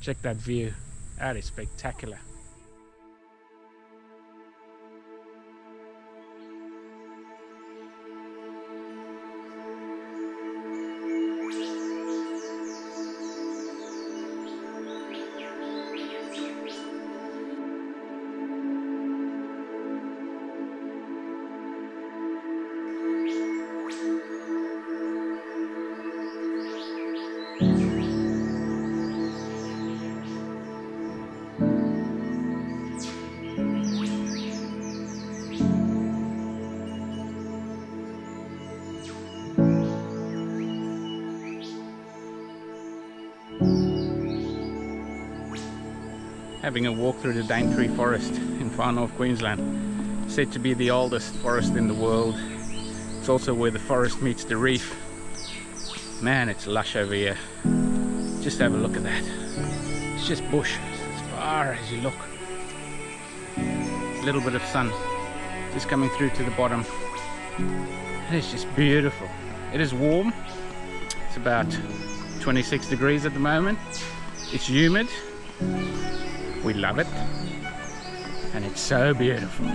Check that view. That is spectacular. Having a walk through the Daintree forest in far north Queensland, said to be the oldest forest in the world. It's also where the forest meets the reef. Man, it's lush over here. Just have a look at that. It's just bush as far as you look. A little bit of sun just coming through to the bottom. It is just beautiful. It is warm. It's about 26 degrees at the moment. It's humid. We love it, and it's so beautiful.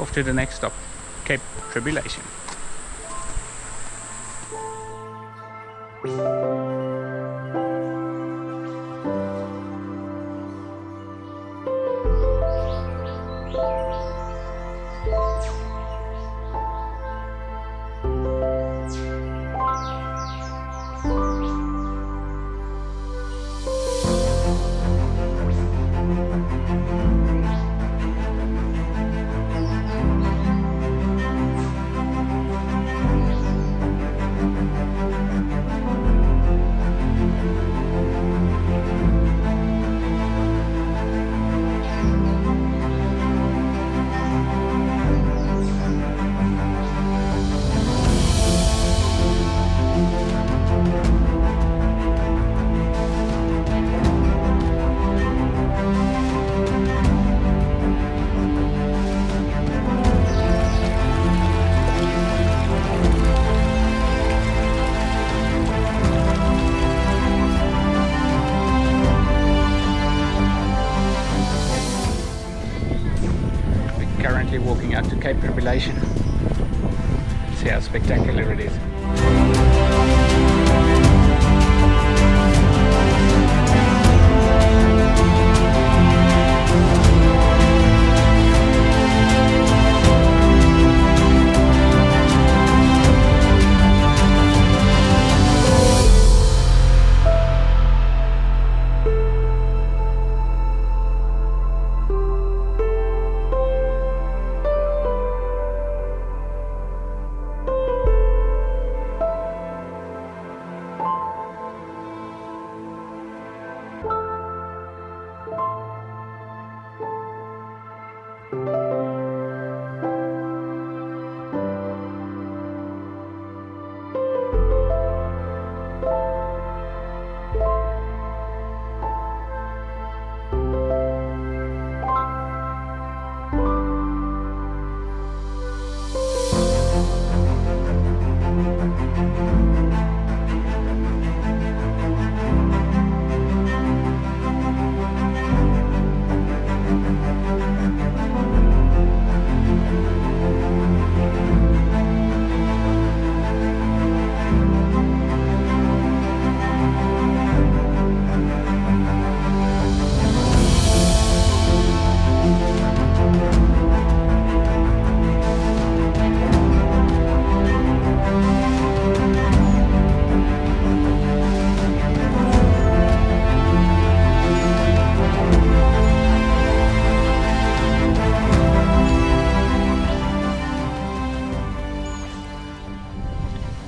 Off to the next stop, Cape Tribulation. station. See how spectacular it is.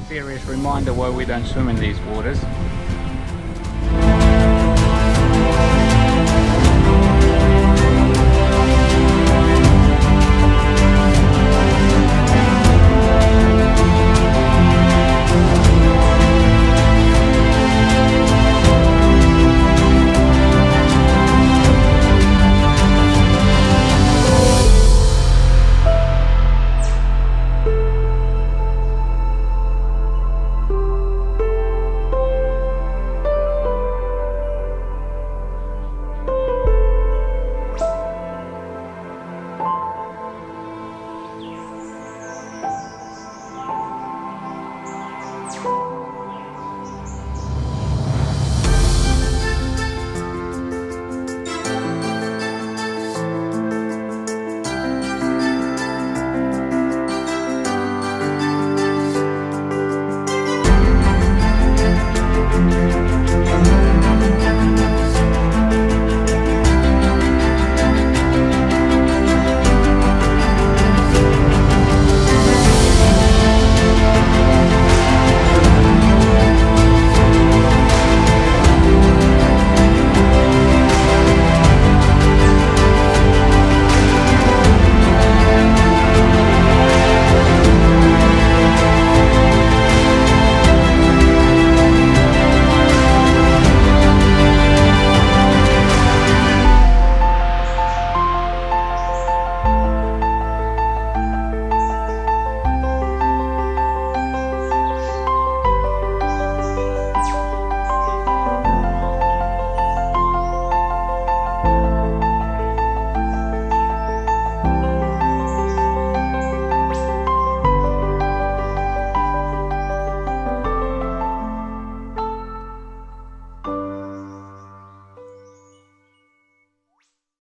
Serious reminder why we don't swim in these waters.